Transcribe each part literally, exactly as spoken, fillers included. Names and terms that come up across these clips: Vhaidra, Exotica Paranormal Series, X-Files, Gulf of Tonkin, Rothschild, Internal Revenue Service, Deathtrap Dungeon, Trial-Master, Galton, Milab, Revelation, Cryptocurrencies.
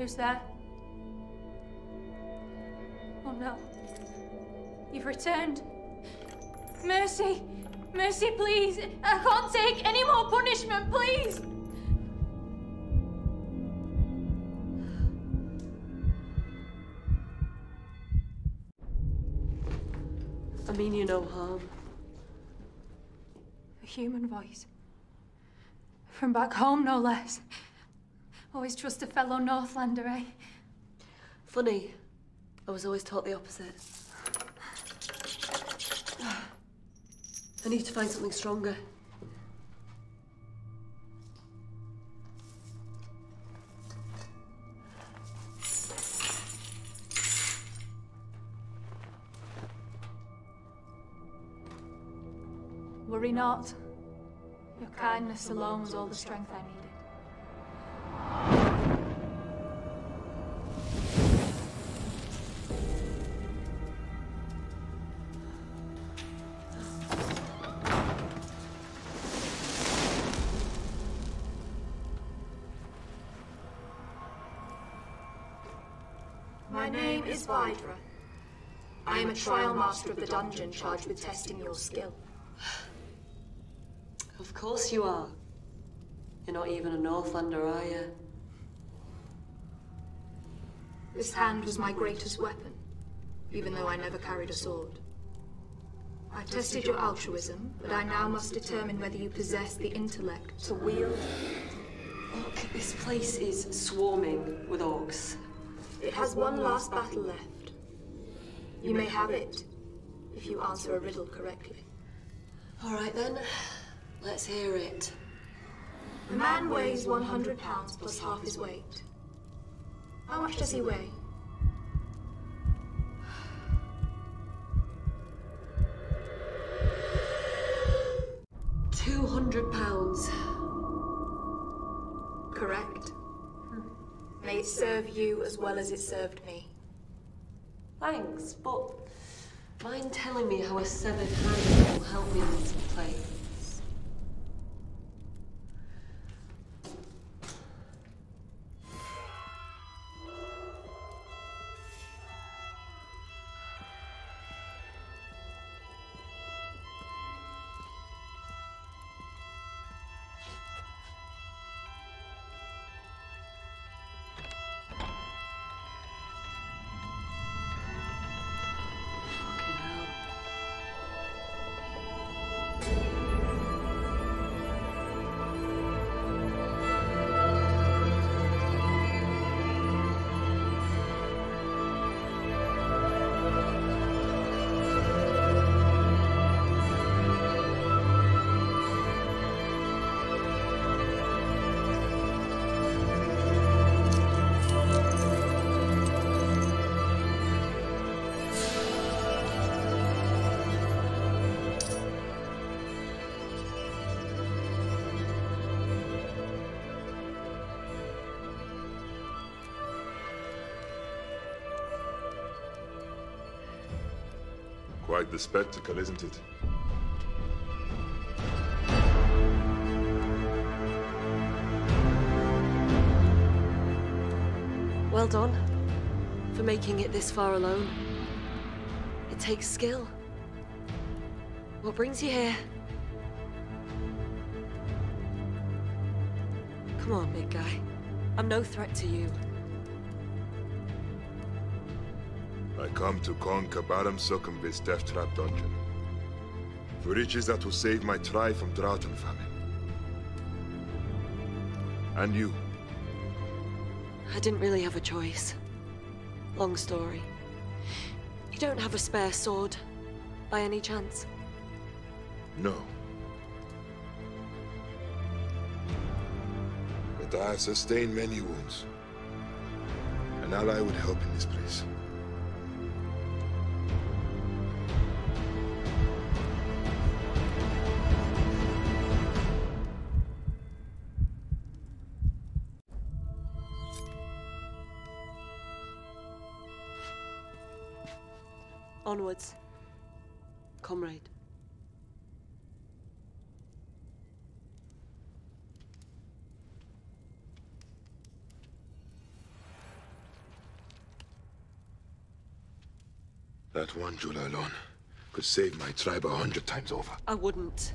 Who's there? Oh no. You've returned. Mercy! Mercy, please! I can't take any more punishment, please! I mean you no harm. A human voice. From back home, no less. Always trust a fellow Northlander, eh? Funny. I was always taught the opposite. I need to find something stronger. Worry not. Your kindness alone was all the strength I needed. My name is Vhaidra. I am a trial master of the dungeon charged with testing your skill. Of course you are. You're not even a Northlander, are you? This hand was my greatest weapon, even though I never carried a sword. I tested your altruism, but I now must determine whether you possess the intellect to wield. Look, this place is swarming with orcs. It has one last battle left. You may have it, if you answer a riddle correctly. All right then. Let's hear it. A man weighs one hundred pounds plus half his weight. How much does he weigh? two hundred pounds. Correct. May it serve you as well as it served me. Thanks, but mind telling me how a severed hand will help me in this play? Quite the spectacle, isn't it? Well done for making it this far alone. It takes skill. What brings you here? Come on, big guy. I'm no threat to you. I come to conquer Barum Succumbe's death trap dungeon. For riches that will save my tribe from drought and famine. And you? I didn't really have a choice. Long story. You don't have a spare sword, by any chance? No. But I have sustained many wounds. An ally would help in this place. Onwards, comrade. That one jeweler alone could save my tribe a hundred times over. I wouldn't.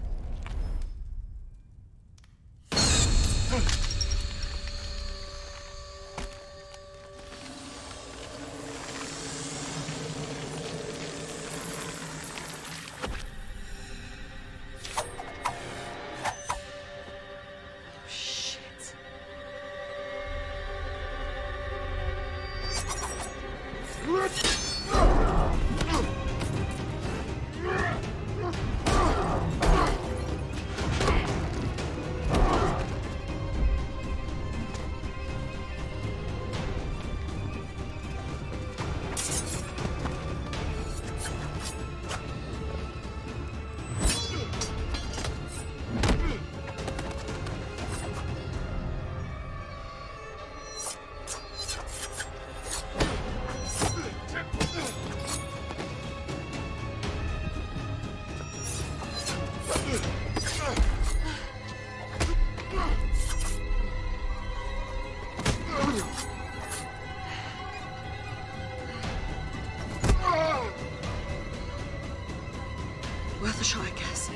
Worth a shot, I guess.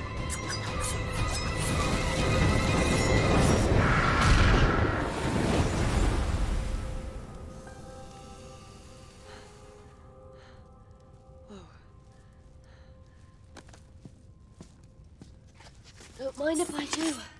Whoa. Don't mind if I do.